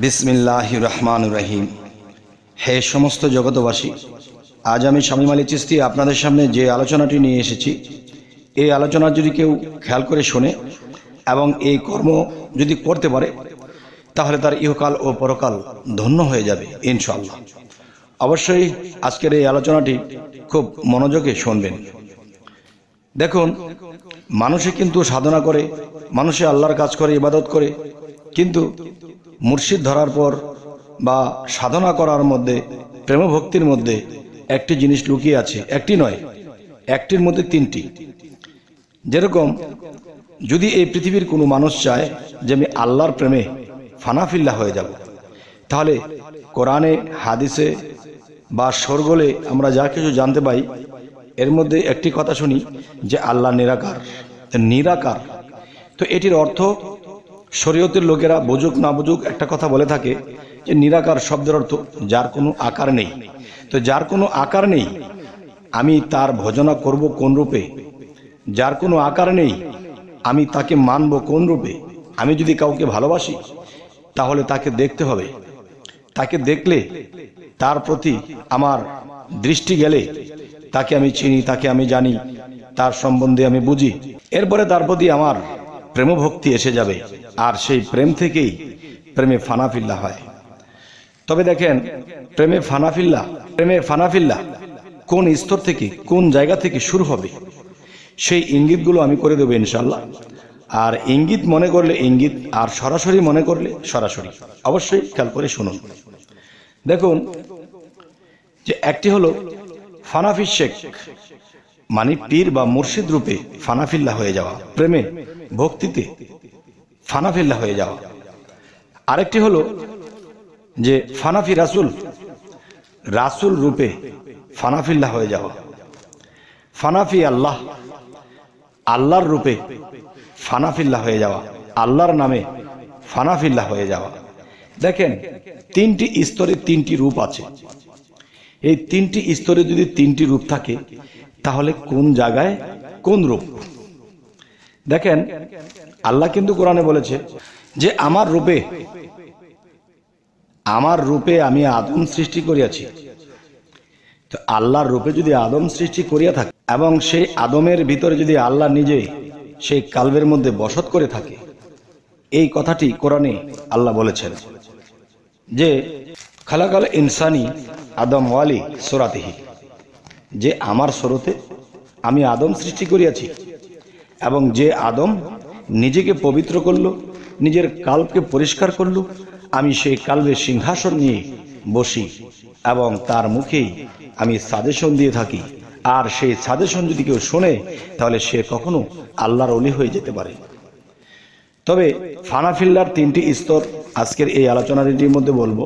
बिस्मिल्लाहिर रहमानुर रहीम। हे समस्त जगतवासी, आज आमी शामीम आली चिस्ती आपनादेर सामने जे आलोचनाटी निये एसेछि, ए आलोचना जदि केउ खेयाल करे शोने एबं ए कर्म जदि करते पारे ताहले तार इहकाल ओ परकाल धन्य हये जाबे इनशाआल्लाह। अवश्यई आजकेर ए आलोचनाटी खूब मनोयोगे शुनबेन। देखुन, मानुषे किन्तु साधना करे, मानुषे आल्लाहर काज करे, इबादत करे, किन्तु मुर्शिद धरार पर बा साधना करार मध्य प्रेम भक्तिर मध्य एक जिनिस लुकिए आछे, एकटी नय एकटिर मध्य तीनटी। जेरकम यदि ए पृथिवीर कोनो मानुष चाय जे आमी आल्लाहर प्रेमे फाना फिल्ला हये जाब, ताहले कुराने हादिसे बा शर्गले आमरा जा किछु जानते पाई एर मध्य एकटी कथा शुनी जे आल्लाह निराकार निराकार। तो एटिर अर्थ शरियतेर लोकेरा बुझुक ना बुझुक एक कथा बोले थाके जे निराकार शब्देर अर्थ जार कोनो आकार नेई। तो जार कोनो आकार नेई आमी तार भजना करब कोन रूपे, जार कोनो आकार नेई आमी ताके मानब कोन रूपे। आमी जदि काउके भालोबासी ताहले ताके देखते होबे, ताके देखले तार प्रति आमार दृष्टि गेले ताके आमी चिनी, ताके आमी जानी, तार सम्बन्धे आमी बुझी, एरपरे तार प्रति आमार प्रेम भक्ति एसे जाबे আর সেই প্রেম থেকেই প্রেমে ফানাফিল্লা হয়। তবে দেখেন, প্রেমে ফানাফিল্লা কোন স্তর থেকে কোন জায়গা থেকে শুরু হবে সেই ইঙ্গিতগুলো আমি করে দেব ইনশাআল্লাহ। আর ইঙ্গিত মনে করলে ইঙ্গিত, আর সরাসরি মনে করলে সরাসরি। অবশ্যই খেয়াল করে শুনুন। দেখুন যে একটি হলো ফানাফি শেখ মানে পীর বা মুর্শিদ রূপে ফানাফিল্লা হয়ে যাওয়া, প্রেমে ভক্তিতে ফানাফিল্লা হয়ে যাওয়া। আরেকটি হলো যে ফানাফি রাসুল, রাসুল রূপে ফানাফিল্লা হয়ে যাওয়া। ফানাফি আল্লাহ, আল্লাহর রূপে ফানাফিল্লা হয়ে যাওয়া, আল্লাহর নামে ফানাফিল্লা হয়ে যাওয়া। দেখেন, তিনটি স্তরে তিনটি রূপ আছে। এই তিনটি স্তরে যদি তিনটি রূপ থাকে তাহলে কোন জায়গায় কোন রূপ। দেখেন, আল্লাহ কিন্তু কোরআনে বলেছে যে আমার রূপে আমি আদম সৃষ্টি করিয়াছি। তো আল্লাহর রূপে যদি আদম সৃষ্টি করিয়া থাকে এবং সেই আদমের ভিতরে যদি আল্লাহ নিজে সেই কালবের মধ্যে বসত করে থাকে, এই কথাটি কোরআনে আল্লাহ বলেছেন যে খালাকাল ইনসানি আদম ওয়ালি সুরাতিহি, যে আমার স্বরূপে আমি আদম সৃষ্টি করিয়াছি এবং যে আদম নিজেকে পবিত্র করলো, নিজের কালকে পরিষ্কার করলো, আমি সেই কালবের সিংহাসন নিয়ে বসি এবং তার মুখেই আমি সাজেশন দিয়ে থাকি। আর সেই সাজেশন যদি কেউ শোনে তাহলে সে কখনো আল্লাহর ওলি হয়ে যেতে পারে। তবে ফানাফিল্লার তিনটি স্তর আজকের এই আলোচনাটির মধ্যে বলবো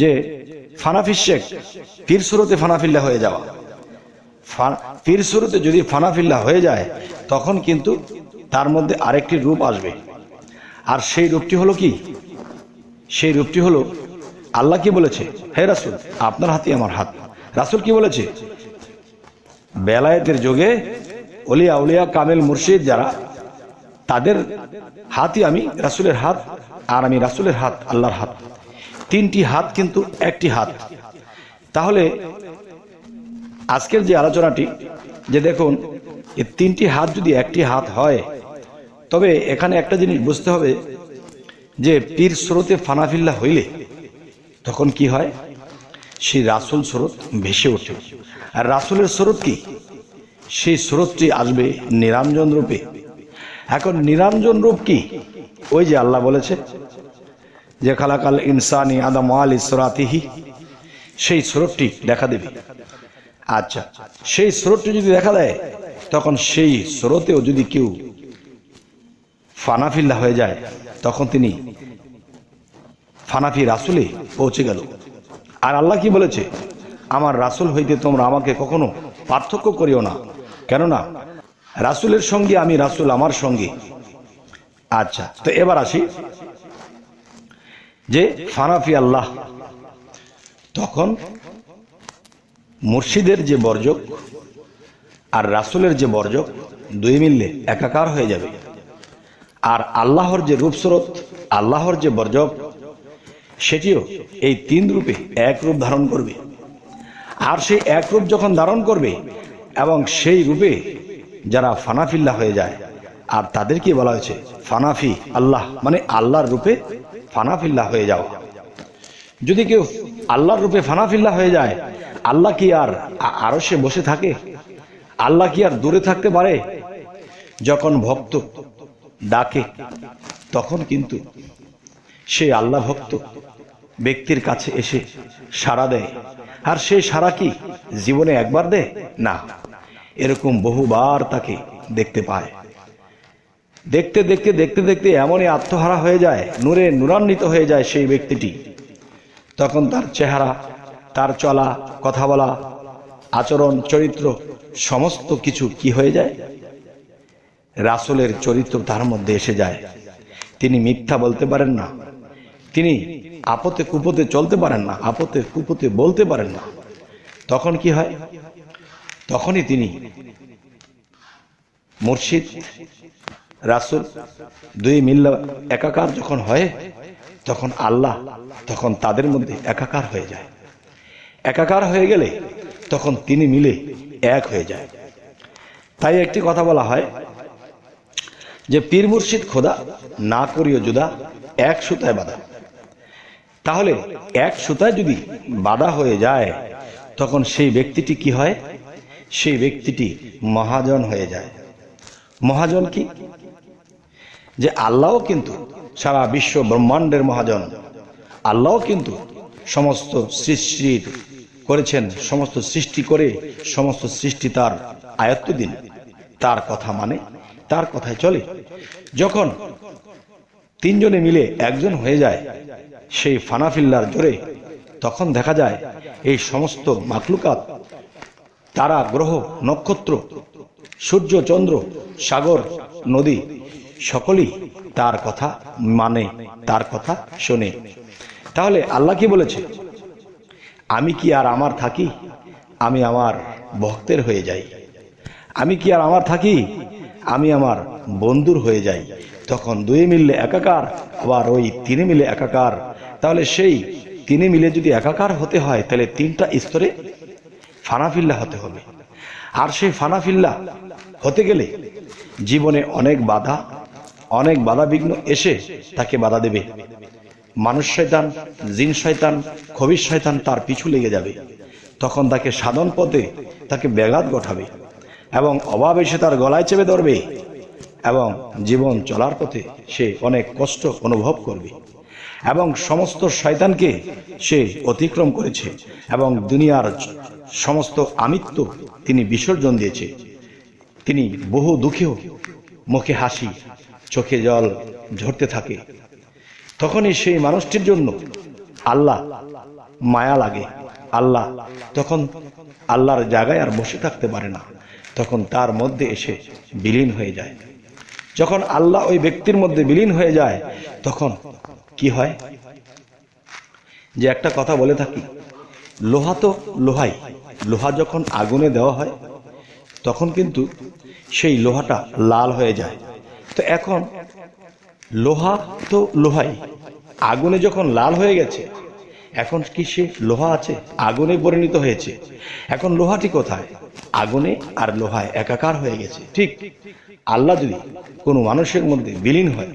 যে ফানাফি শেখ পীর সুরতে ফানাফিল্লা হয়ে যাওয়া। পীর সুরতে যদি ফানাফিল্লা হয়ে যায় তখন কিন্তু তার মধ্যে আরেকটি রূপ আসবে। আর সেই রূপটি হলো কি? সেই রূপটি হলো আল্লাহ কি বলেছে, হে রাসূল আপনার হাতে আমার হাত। রাসূল কি বলেছে? বেলায়েতের যোগে ওলিয়া আউলিয়া কামেল মুর্শিদ যারা, তাদের হাতই আমি রাসূলের হাত, আর আমি রাসূলের হাত আল্লাহর হাত। তিনটি হাত কিন্তু একটি হাত। তাহলে আজকের যে আলোচনাটি যে দেখুন, এই তিনটি হাত যদি একটি হাত হয় তবে এখানে একটা জিনিস বুঝতে হবে যে পীর স্রোতে ফানাফিল্লা হইলে তখন কি হয়, সেই রাসূল স্রোত ভেসে ওঠে। আর রাসূলের স্রোত কি, সেই স্রোতটি আসবে নিরঞ্জন রূপে। এখন নিরঞ্জন রূপ কি, ওই যে আল্লাহ বলেছে যে খালাকাল ইনসানি আদম আলি সুরাতিহি, সেই স্রোতটি দেখা দেবে। আচ্ছা, সেই স্রোতটি যদি দেখা দেয় তখন সেই স্রোতেও যদি কেউ ফানাফিল্লা হয়ে যায় তখন তিনি ফানাফি রাসূলে পৌঁছে গেল। আর আল্লাহ কি বলেছে, আমার রাসূল হইতে তোমরা আমাকে কখনো পার্থক্য করিও না, কেননা রাসূলের সঙ্গে আমি, রাসূল আমার সঙ্গে। আচ্ছা, তো এবার আসি যে ফানাফি আল্লাহ, তখন মুর্শিদের যে বর্জক আর রাসূলের যে বর্জক দুই মিললে একাকার হয়ে যাবে। আর আল্লাহর যে রূপস্রোত, আল্লাহর যে বর্জক सेटिও এই তিন রূপে এক রূপ ধারণ করবে। আর সেই এক রূপ যখন ধারণ করবে এবং সেই রূপে যারা ফানা ফিল্লাহ হয়ে যায় আর তাদেরকে বলা হয়েছে ফানাফি আল্লাহ, মানে আল্লাহর রূপে ফানা ফিল্লাহ হয়ে যাও। যদি কেউ আল্লাহর রূপে ফানা ফিল্লাহ হয়ে যায়, আল্লাহ কি আর আরশে বসে থাকে? আল্লাহ কি আর দূরে থাকতে পারে? যখন ভক্ত ডাকে তখন কিন্তু সে আল্লাহ ভক্ত ব্যক্তির কাছে এসে সাড়া দেয়। আর সে সাড়া কি জীবনে একবার দেয়? না, এরকম বহুবার তাকে দেখতে পায়। দেখতে দেখতে দেখতে দেখতে এমনই আত্মহারা হয়ে যায়, নূরে নূরান্বিত হয়ে যায় সেই ব্যক্তিটি। তখন তার চেহারা, তার চলা, কথা বলা, আচরণ, চরিত্র সমস্ত কিছু কি হয়ে যায়? রাসূলের চরিত্র তার মধ্যে এসে যায়। তিনি মিথ্যা বলতে পারেন না, তিনি আপদে কুপদে চলতে পারেন না, আপদে কুপদে বলতে পারেন না। তখন কি হয়? তখনই তিনি মুর্শিদ রাসূল দুই মিল্লা একাকার যখন হয়, তখন আল্লাহ তখন তাদের মধ্যে একাকার হয়ে যায়। একাকার হয়ে গেলে তখন তিনি মিলে এক হয়ে যায়। তাই একটি কথা বলা হয় যে পীর মুর্শিদ খোদা না করিও জুদা, এক সুতায় বাঁধা। তাহলে এক সুতায় যদি বাঁধা হয়ে যায়, তখন সেই ব্যক্তিটি কি হয়? সেই ব্যক্তিটি মহাজন হয়ে যায়। মহাজন কি? যে আল্লাহও কিন্তু সারা বিশ্ব ব্রহ্মাণ্ডের মহাজন। আল্লাহও কিন্তু সমস্ত সৃষ্টি করেছেন, সমস্ত সৃষ্টি করে সমস্ত সৃষ্টি তার আয়ত্ত দিন, তার কথা মানে, তার কথায় চলে। যখন তিনজনে মিলে একজন হয়ে যায় সেই ফানা ফিল্লার জোরে, তখন দেখা যায় এই সমস্ত মাখলুকাত, তারা, গ্রহ, নক্ষত্র, সূর্য, চন্দ্র, সাগর, নদী সকলেই তার কথা মানে, তার কথা শোনে। তাহলে আল্লাহ কি বলেছে? আমি কি আর আমার থাকি? আমি আমার ভক্তের হয়ে যাই। আমি কি আর আমার থাকি? আমি আমার বন্ধুর হয়ে যাই। তখন দুই মিলে একাকার, আবার ওই তিনে মিলে একাকার। তাহলে সেই তিনে মিলে যদি একাকার হতে হয়, তাহলে তিনটা স্তরে ফানাফিল্লা হতে হবে। আর সেই ফানাফিল্লা হতে গেলে জীবনে অনেক বাধা বিঘ্ন এসে তাকে বাধা দেবে। মানুষ শয়তান, জিন শয়তান, খবিশ শয়তান তার পিছু লেগে যাবে। তখন তাকে সাধন পথে তাকে ব্যাঘাত ঘটাবে এবং অভাব এসে তার গলায় চেপে ধরবে এবং জীবন চলার পথে সে অনেক কষ্ট অনুভব করবে এবং সমস্ত শয়তানকে সে অতিক্রম করেছে এবং দুনিয়ার সমস্ত আমিত্ব তিনি বিসর্জন দিয়েছে। তিনি বহু দুঃখেও মুখে হাসি, চোখে জল ঝরতে থাকে। তখনই সেই মানুষটির জন্য আল্লাহ মায়া লাগে। আল্লাহ তখন আল্লাহর জায়গায় আর বসে থাকতে পারে না, তখন তার মধ্যে এসে বিলীন হয়ে যায়। যখন আল্লাহ ওই ব্যক্তির মধ্যে বিলীন হয়ে যায়, তখন কি হয়? যে একটা কথা বলে থাকি, লোহা তো লোহাই। লোহা যখন আগুনে দেওয়া হয়, তখন কিন্তু সেই লোহাটা লাল হয়ে যায়। তো এখন লোহা তো লোহাই, আগুনে যখন লাল হয়ে গেছে, এখন কি সে লোহা আছে? আগুনে পরিণত হয়েছে। এখন লোহাটি কোথায়? আগুনে আর লোহায় একাকার হয়ে গেছে। ঠিক আল্লাহ যদি কোনো মানুষের মধ্যে বিলীন হয়,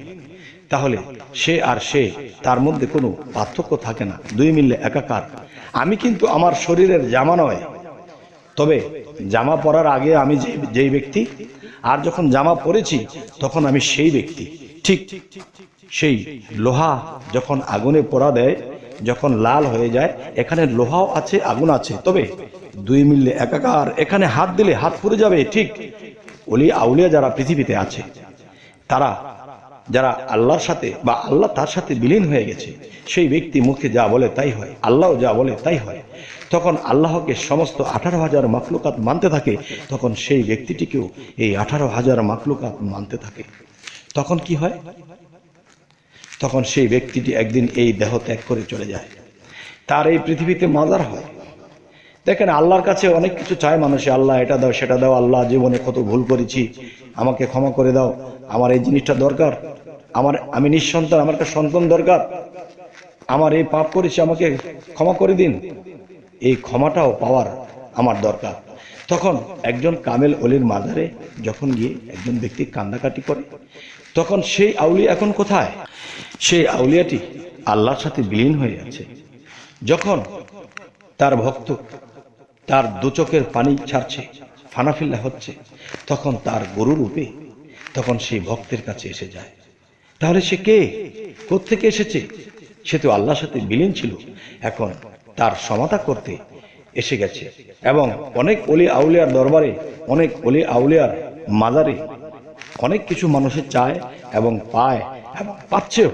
তাহলে সে আর সে, তার মধ্যে কোনো পার্থক্য থাকে না, দুই মিলে একাকার। আমি কিন্তু আমার শরীরের জামা নয়, তবে জামা পরার আগে আমি যেই ব্যক্তি, আর যখন জামা পরেছি তখন আমি সেই ব্যক্তি। ঠিক সেই লোহা যখন আগুনে পোড়া দেয়, যখন লাল হয়ে যায়, এখানে লোহাও আছে, আগুন আছে, তবে দুই মিলে একাকার। এখানে হাত দিলে হাত পুড়ে যাবে। ঠিক ওলি আউলিয়া যারা পৃথিবীতে আছে, তারা যারা আল্লাহর সাথে বা আল্লাহ তার সাথে বিলীন হয়ে গেছে, সেই ব্যক্তি মুখে যা বলে তাই হয়, আল্লাহও যা বলে তাই হয়। তখন আল্লাহকে সমস্ত 18,000 মাখলুকাত মানতে থাকে, তখন সেই ব্যক্তিটিকেও এই 18,000 মাখলুকাত মানতে থাকে। তখন কি হয়? তখন সেই ব্যক্তিটি একদিন এই দেহ ত্যাগ করে চলে যায়, তার এই পৃথিবীতে মাজার হয়। দেখেন, আল্লাহর কাছে অনেক কিছু চায় মানুষে, আল্লাহ এটা দাও, সেটা দাও, আল্লাহ জীবনে কত ভুল করেছি, আমাকে ক্ষমা করে দাও, আমার এই জিনিসটা দরকার, আমি নিঃসন্তান, আমার একটা সন্তান দরকার, আমার এই পাপ করেছি আমাকে ক্ষমা করে দিন, এই ক্ষমাটাও পাওয়ার আমার দরকার। তখন একজন কামেল ওলির মাজারে যখন গিয়ে একজন ব্যক্তি কান্নাকাটি করে, তখন সেই আউলিয়া এখন কোথায়? সেই আউলিয়াটি আল্লাহর সাথে বিলীন হয়ে আছে। যখন তার ভক্ত তার দুচোখের পানি ছাড়ছে, ফানাফিল্লা হচ্ছে, তখন তার গরু রূপে তখন সেই ভক্তের কাছে এসে যায়। তাহলে সে কে, কোত্থেকে এসেছে? সে তো আল্লাহর সাথে বিলীন ছিল, এখন তার সমাধা করতে এসে গেছে। এবং অনেক ওলি আউলিয়ার দরবারে, অনেক ওলি আউলিয়ার মাজারে অনেক কিছু মানুষে চায় এবং পায় এবং পাচ্ছেও।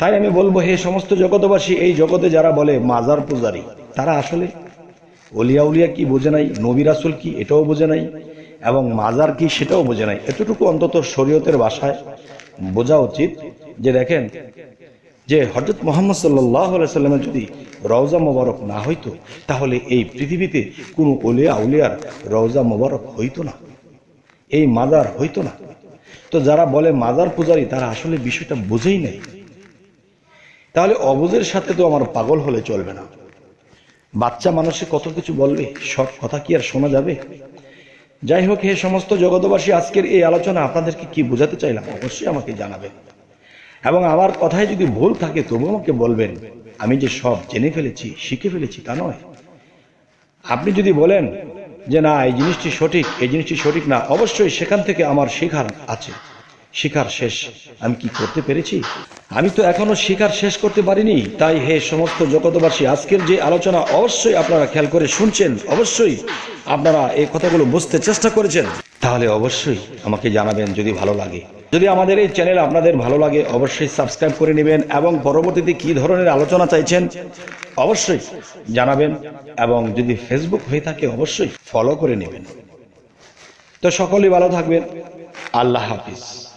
তাই আমি বলবো হে সমস্ত জগতবাসী, এই জগতে যারা বলে মাজার পূজারি, তারা আসলে ওলি আউলিয়া কি বোঝে নাই, নবী রাসূল কি এটাও বোঝে নাই, এবং মাজার কি সেটাও বোঝে নাই। এতটুকু অন্তত শরীয়তের ভাষায় বোঝা উচিত যে দেখেন, যে হযরত মুহাম্মদ সাল্লাল্লাহু আলাইহি ওয়াসাল্লামের যদি রওজা মোবারক না হইতো, তাহলে এই পৃথিবীতে কোনো ওলি আউলিয়ার রওজা মোবারক হইতো না, এই মাজার হইতো না। তো যারা বলে মাজার পূজারি, তারা আসলে বিষয়টা বোঝেই নাই। তাহলে অবুঝের সাথে তো আমার পাগল হলে চলবে না। বাচ্চা মানুষে কত কিছু বলবে, সব কথা কি আর শোনা যাবে? যাই হোক হে সমস্ত জগতবাসী, আজকের এই আলোচনা আপনাদেরকে কি বোঝাতে চাইলাম অবশ্যই আমাকে জানাবেন, এবং আমার কথায় যদি ভুল থাকে তবু আমাকে বলবেন। আমি যে সব জেনে ফেলেছি, শিখে ফেলেছি তা নয়। আপনি যদি বলেন যে না এই জিনিসটি সঠিক, এই জিনিসটি সঠিক না, অবশ্যই সেখান থেকে আমার শেখার আছে, শিখার শেষ আমি কি করতে পেরেছি, আমি তো এখনো শিখার শেষ করতে পারিনি। তাই হে সমস্ত জগতবাসী, আজকের যে আলোচনা অবশ্যই আপনারা খেয়াল করে শুনছেন, অবশ্যই আপনারা এই কথাগুলো বুঝতে চেষ্টা করেছেন, তাহলে অবশ্যই আমাকে জানাবেন যদি ভালো লাগে। যদি আমাদের এই চ্যানেল আপনাদের ভালো লাগে অবশ্যই সাবস্ক্রাইব করে নেবেন, এবং পরবর্তীতে কি ধরনের আলোচনা চাইছেন অবশ্যই জানাবেন, এবং যদি ফেসবুক হয়ে থাকে অবশ্যই ফলো করে নেবেন। তো সকলেই ভালো থাকবেন, আল্লাহ হাফিজ।